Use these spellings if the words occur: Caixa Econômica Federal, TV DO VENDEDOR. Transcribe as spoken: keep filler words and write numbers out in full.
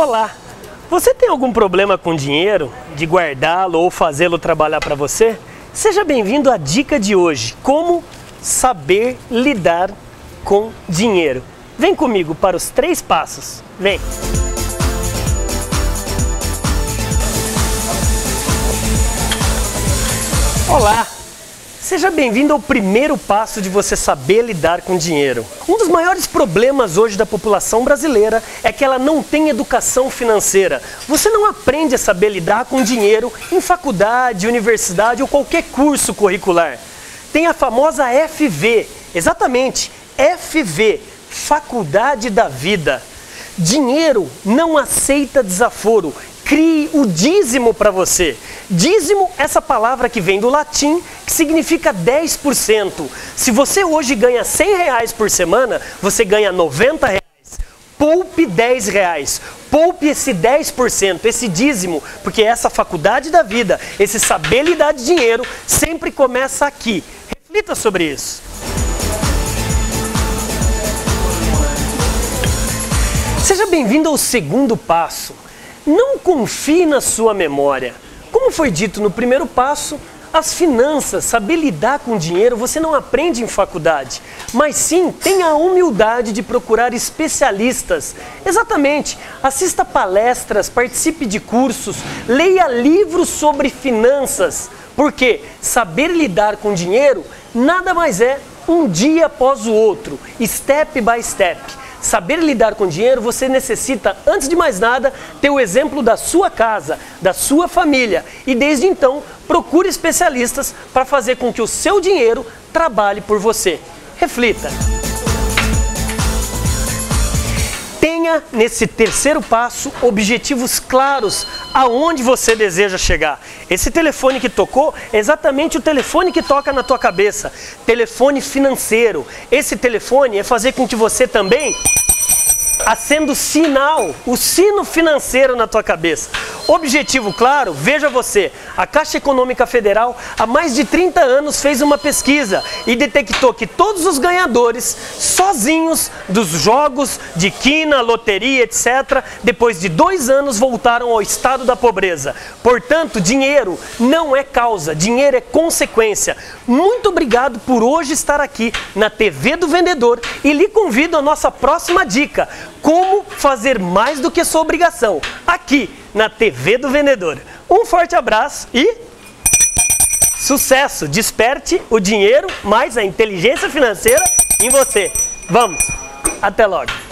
Olá, você tem algum problema com dinheiro, de guardá-lo ou fazê-lo trabalhar para você? Seja bem-vindo à dica de hoje, como saber lidar com dinheiro. Vem comigo para os três passos, vem! Olá! Seja bem-vindo ao primeiro passo de você saber lidar com dinheiro. Um dos maiores problemas hoje da população brasileira é que ela não tem educação financeira. Você não aprende a saber lidar com dinheiro em faculdade, universidade ou qualquer curso curricular. Tem a famosa F V, exatamente, F V, Faculdade da Vida. Dinheiro não aceita desaforo. Crie o dízimo para você. Dízimo, essa palavra que vem do latim, que significa dez por cento. Se você hoje ganha cem reais por semana, você ganha noventa reais. Poupe dez reais. Poupe esse dez por cento, esse dízimo, porque essa faculdade da vida, esse saber lidar de dinheiro, sempre começa aqui. Reflita sobre isso. Seja bem-vindo ao segundo passo. Não confie na sua memória. Como foi dito no primeiro passo, as finanças, saber lidar com dinheiro, você não aprende em faculdade, mas sim tenha a humildade de procurar especialistas. Exatamente, assista palestras, participe de cursos, leia livros sobre finanças, porque saber lidar com dinheiro nada mais é um dia após o outro, step by step. Saber lidar com dinheiro, você necessita, antes de mais nada, ter o exemplo da sua casa, da sua família. E desde então, procure especialistas para fazer com que o seu dinheiro trabalhe por você. Reflita. Tenha, nesse terceiro passo, objetivos claros aonde você deseja chegar. Esse telefone que tocou é exatamente o telefone que toca na tua cabeça. Telefone financeiro. Esse telefone é fazer com que você também acenda o sinal, o sino financeiro na tua cabeça. Objetivo claro, veja você, a Caixa Econômica Federal há mais de trinta anos fez uma pesquisa e detectou que todos os ganhadores, sozinhos dos jogos de quina, loteria, etcétera, depois de dois anos voltaram ao estado da pobreza. Portanto, dinheiro não é causa, dinheiro é consequência. Muito obrigado por hoje estar aqui na T V do Vendedor e lhe convido à nossa próxima dica, como fazer mais do que sua obrigação, aqui na T V do Vendedor. Um forte abraço e sucesso! Desperte o dinheiro mais a inteligência financeira em você. Vamos, até logo!